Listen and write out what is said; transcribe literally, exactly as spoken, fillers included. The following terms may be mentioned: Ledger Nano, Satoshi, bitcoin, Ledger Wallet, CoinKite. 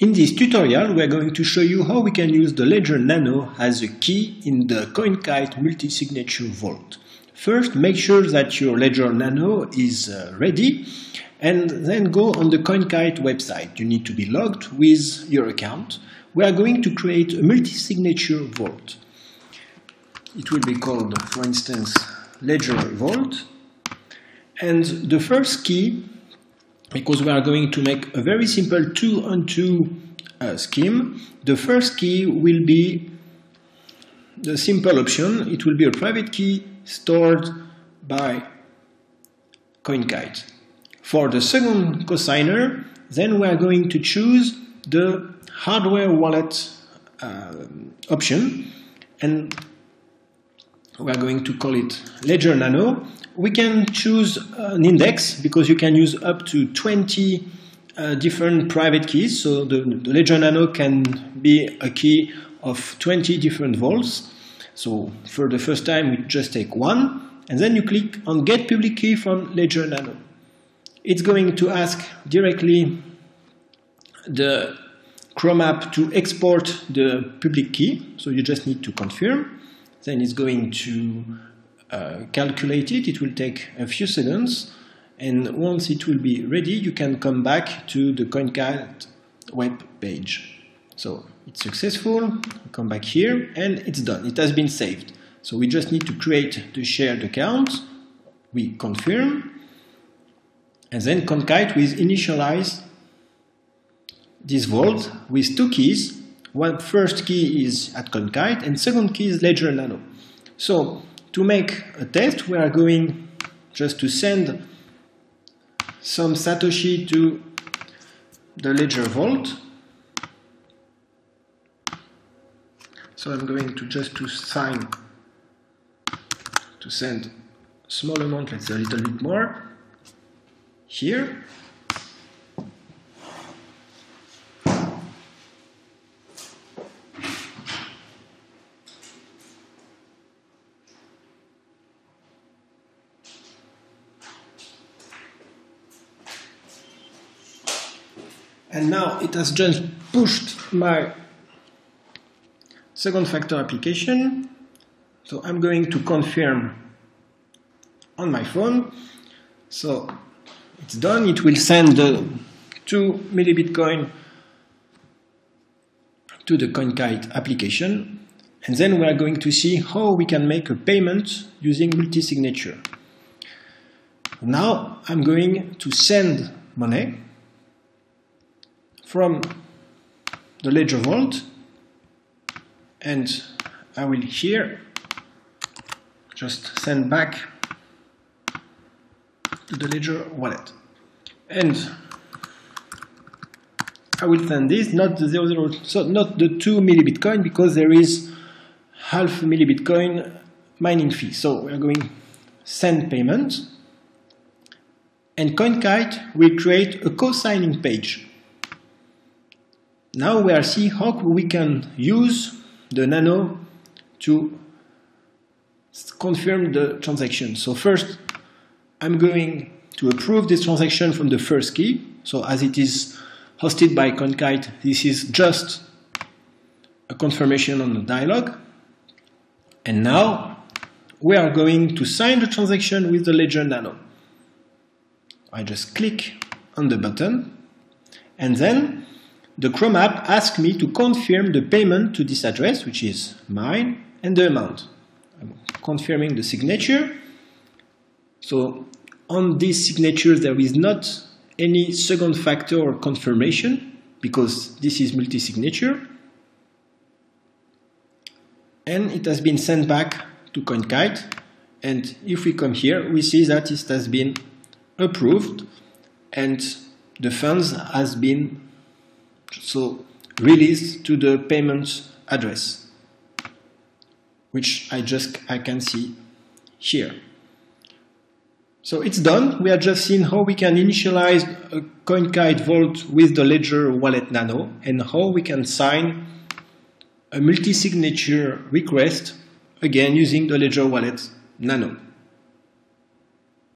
In this tutorial, we are going to show you how we can use the Ledger Nano as a key in the CoinKite multi-signature vault. First, make sure that your Ledger Nano is uh, ready, and then go on the CoinKite website. You need to be logged with your account. We are going to create a multi-signature vault. It will be called, for instance, Ledger Vault. And the first key, because we are going to make a very simple two-on-two uh, scheme, the first key will be the simple option. It will be a private key stored by CoinKite. For the second cosigner, then we are going to choose the hardware wallet uh, option, and we are going to call it Ledger Nano. We can choose an index because you can use up to twenty uh, different private keys. So the, the Ledger Nano can be a key of twenty different vaults. So for the first time, we just take one, and then you click on Get Public Key from Ledger Nano. It's going to ask directly the Chrome app to export the public key. So you just need to confirm. Then it's going to Uh, calculate it. It will take a few seconds, and once it will be ready, you can come back to the CoinKite web page. So it's successful. We come back here, and it's done. It has been saved. So we just need to create the shared account. We confirm, and then CoinKite will initialize this vault with two keys. One first key is at CoinKite, and second key is Ledger Nano. So to make a test, we are going just to send some Satoshi to the Ledger Vault. So I'm going to just to sign, to send small amount, let's say a little bit more, here. And now it has just pushed my second factor application. So I'm going to confirm on my phone. So it's done. It will send the two millibitcoin to the CoinKite application. And then we are going to see how we can make a payment using multi-signature. Now I'm going to send money from the Ledger Vault, and I will here just send back to the Ledger wallet, and I will send this, not the zero zero, so not the two millibitcoin, because there is half millibitcoin mining fee. So we are going send payment, and CoinKite will create a co-signing page. Now we are seeing how we can use the Nano to confirm the transaction. So first, I'm going to approve this transaction from the first key. So as it is hosted by CoinKite, this is just a confirmation on the dialog. And now we are going to sign the transaction with the Ledger Nano. I just click on the button, and then the Chrome app asks me to confirm the payment to this address, which is mine, and the amount. I'm confirming the signature. So on this signature, there is not any second factor or confirmation, because this is multi-signature. And it has been sent back to CoinKite. And if we come here, we see that it has been approved, and the funds has been so released to the payment address, which I just I can see here. So it's done. We are just seeing how we can initialize a CoinKite vault with the Ledger Wallet Nano, and how we can sign a multi-signature request, again using the Ledger Wallet Nano.